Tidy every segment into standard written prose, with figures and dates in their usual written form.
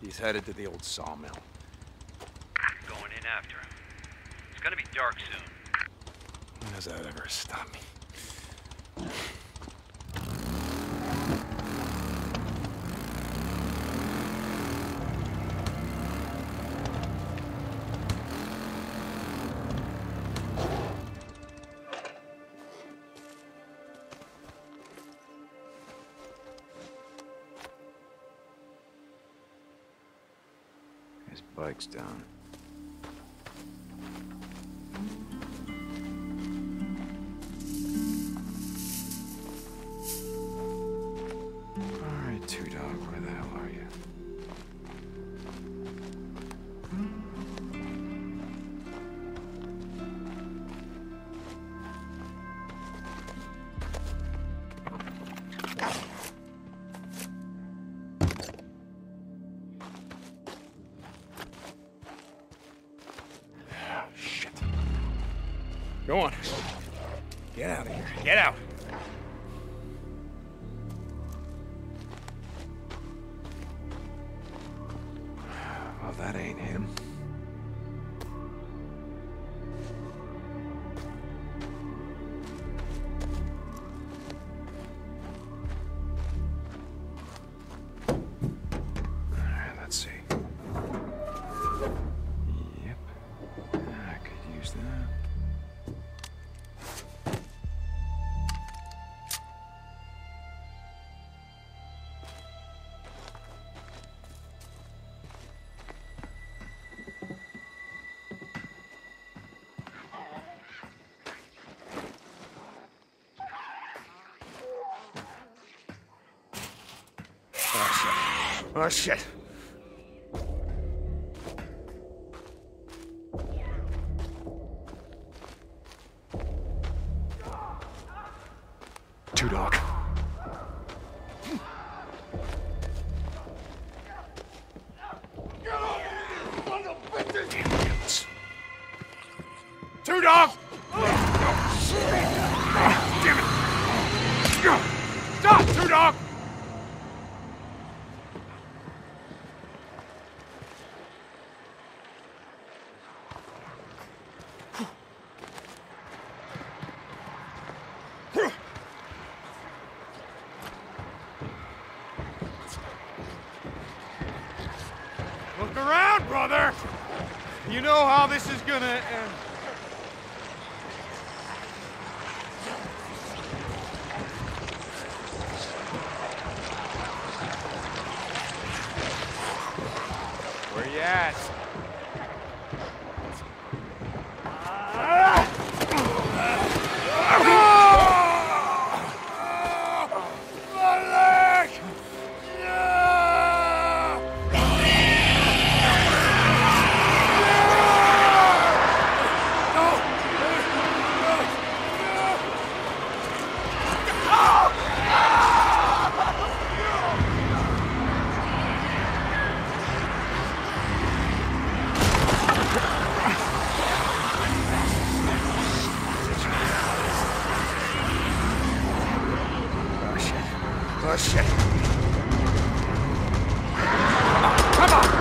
He's headed to the old sawmill. Going in after him. It's gonna be dark soon. When does that ever stop me? His bike's down. Go on. Get out of here. Get out! Well, that ain't him. Oh, shit. Two dog. Get off me, son of a bitch! Two dog! Damn it! Stop, two dog! Look around, brother! You know how this is gonna end. Where you at? Oh, shit. Come on!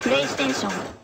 PlayStation